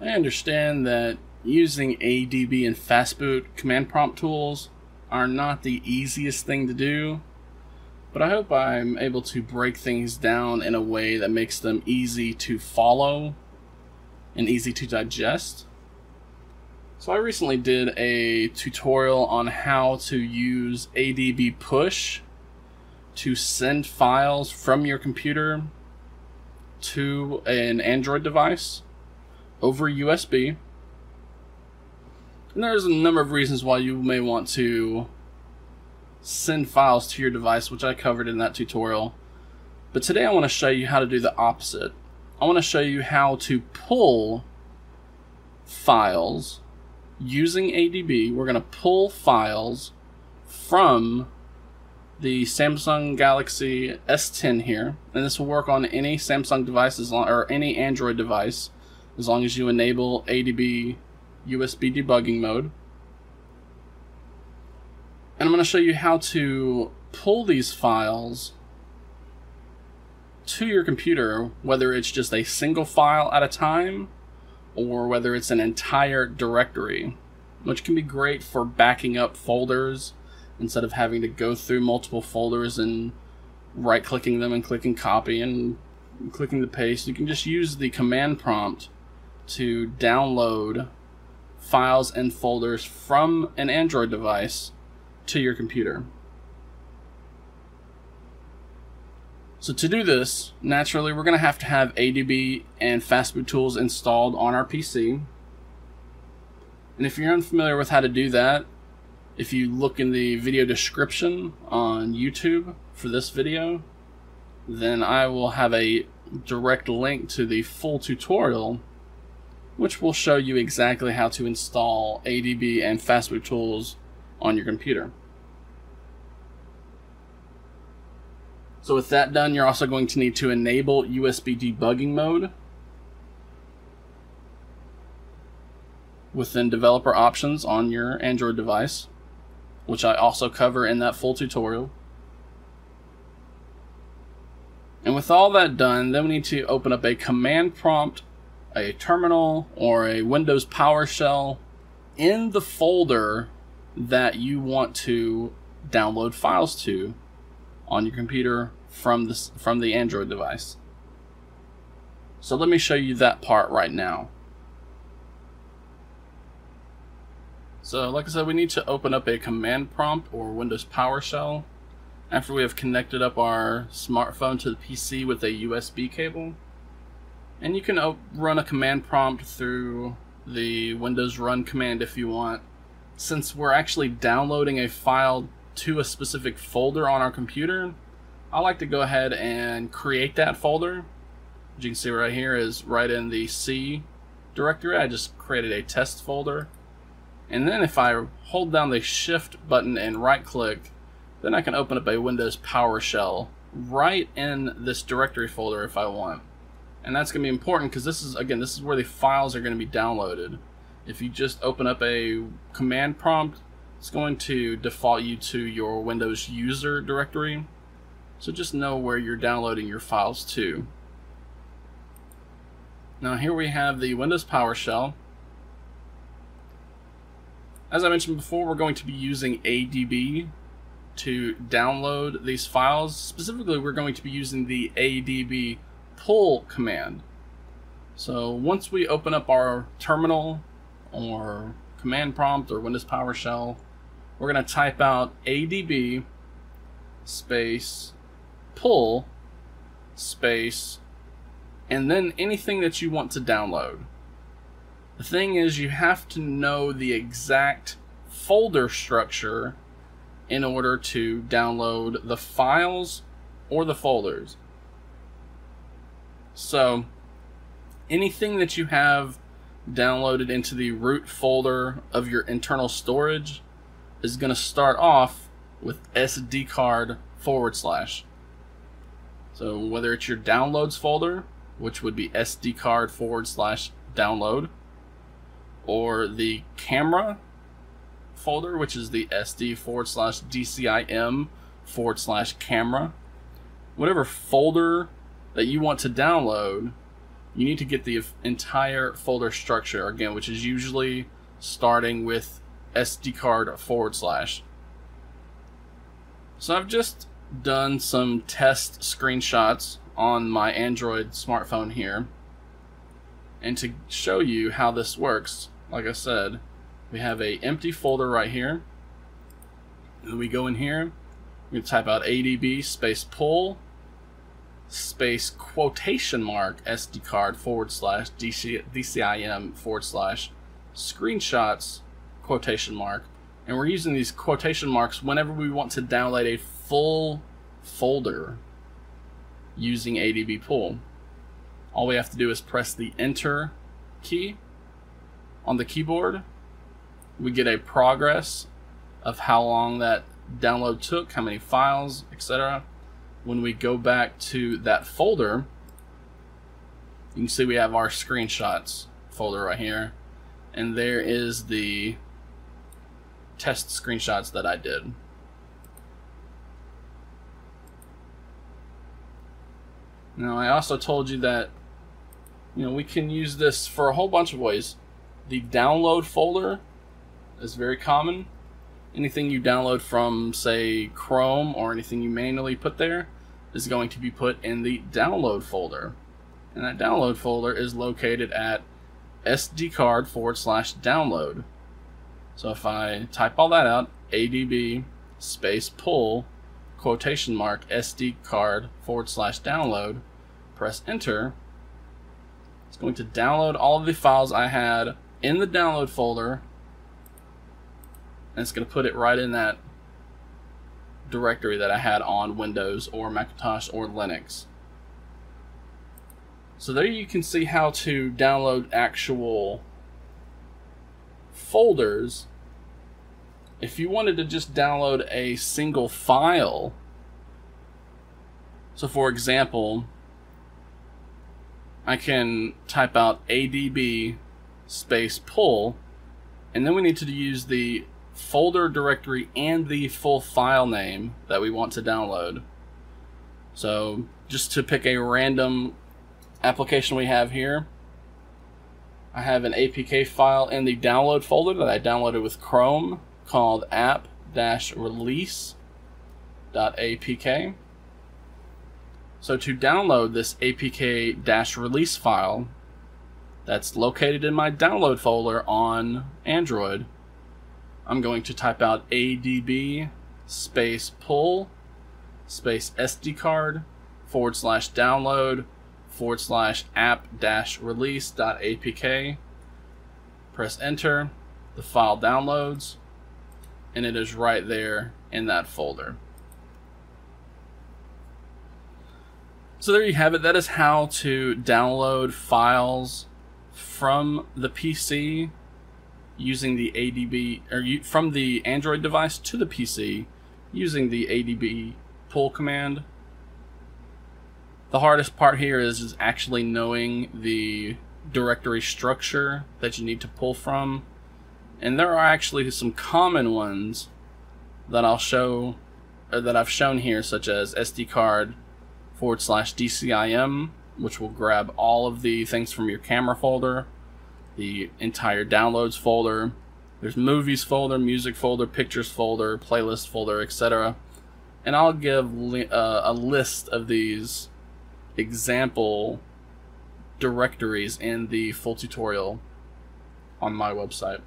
I understand that using ADB and Fastboot command prompt tools are not the easiest thing to do, but I hope I'm able to break things down in a way that makes them easy to follow and easy to digest. So I recently did a tutorial on how to use ADB push to send files from your computer to an Android device over USB. And there's a number of reasons why you may want to send files to your device, which I covered in that tutorial. But today I want to show you how to do the opposite. I want to show you how to pull files using ADB. We're going to pull files from the Samsung Galaxy S10 here, and this will work on any Samsung devices or any Android device as long as you enable ADB USB debugging mode. And I'm going to show you how to pull these files to your computer, whether it's just a single file at a time or whether it's an entire directory, which can be great for backing up folders instead of having to go through multiple folders and right-clicking them and clicking copy and clicking the paste. You can just use the command prompt to download files and folders from an Android device to your computer. So to do this, naturally we're going to have ADB and Fastboot tools installed on our PC. And if you're unfamiliar with how to do that, if you look in the video description on YouTube for this video, then I will have a direct link to the full tutorial which will show you exactly how to install ADB and Fastboot tools on your computer. So with that done, you're also going to need to enable USB debugging mode within developer options on your Android device, which I also cover in that full tutorial. And with all that done, then we need to open up a command prompt, a terminal, or a Windows PowerShell in the folder that you want to download files to on your computer from the Android device. So let me show you that part right now. So like I said, we need to open up a command prompt or Windows PowerShell after we have connected up our smartphone to the PC with a USB cable. And you can run a command prompt through the Windows run command if you want. Since we're actually downloading a file to a specific folder on our computer, I like to go ahead and create that folder. As you can see right here is right in the C directory. I just created a test folder. And then if I hold down the shift button and right click, then I can open up a Windows PowerShell right in this directory folder if I want. And that's going to be important because this is, again, this is where the files are going to be downloaded. If you just open up a command prompt, it's going to default you to your Windows user directory. So just know where you're downloading your files to. Now here we have the Windows PowerShell. As I mentioned before, we're going to be using ADB to download these files. Specifically, we're going to be using the ADB pull command. So once we open up our terminal or command prompt or Windows PowerShell, we're going to type out ADB space pull space and then anything that you want to download. The thing is, you have to know the exact folder structure in order to download the files or the folders. So anything that you have downloaded into the root folder of your internal storage is going to start off with SD card/. So whether it's your downloads folder, which would be SD card/download, or the camera folder, which is the SD/DCIM/camera, whatever folder that you want to download you need to get the entire folder structure again, which is usually starting with SD card/. So I've just done some test screenshots on my Android smartphone here, and to show you how this works, like I said, we have an empty folder right here, and we go in here, we type out adb pull (?/sd_/DCIM/screenshots), and we're using these quotation marks whenever we want to download a full folder using ADB pull. All we have to do is press the enter key on the keyboard. We get a progress of how long that download took, how many files, etc. When we go back to that folder, you can see we have our screenshots folder right here, and there is the test screenshots that I did. Now, I also told you that, you know, we can use this for a whole bunch of ways. The download folder is very common. Anything you download from, say, Chrome, or anything you manually put there is going to be put in the download folder. And that download folder is located at SD card/download. So if I type all that out, adb pull (?/sd card/download), press enter, it's going to download all of the files I had in the download folder, and it's going to put it right in that directory that I had on Windows or Macintosh or Linux. So there you can see how to download actual folders. If you wanted to just download a single file, so for example, I can type out adb pull, and then we need to use the folder directory and the full file name that we want to download. So just to pick a random application we have here, I have an APK file in the download folder that I downloaded with Chrome called app-release.apk. So to download this apk-release file that's located in my download folder on Android, I'm going to type out adb pull (?/sd card/download/app-release.apk), press enter, the file downloads, and it is right there in that folder. So there you have it. That is how to download files from the PC using the ADB, or from the Android device to the PC using the ADB pull command. The hardest part here is actually knowing the directory structure that you need to pull from. And there are actually some common ones that I'll show, or that I've shown here, such as SD card/DCIM, which will grab all of the things from your camera folder, the entire downloads folder. There's movies folder, music folder, pictures folder, playlist folder, etc. And I'll give a list of these example directories in the full tutorial on my website.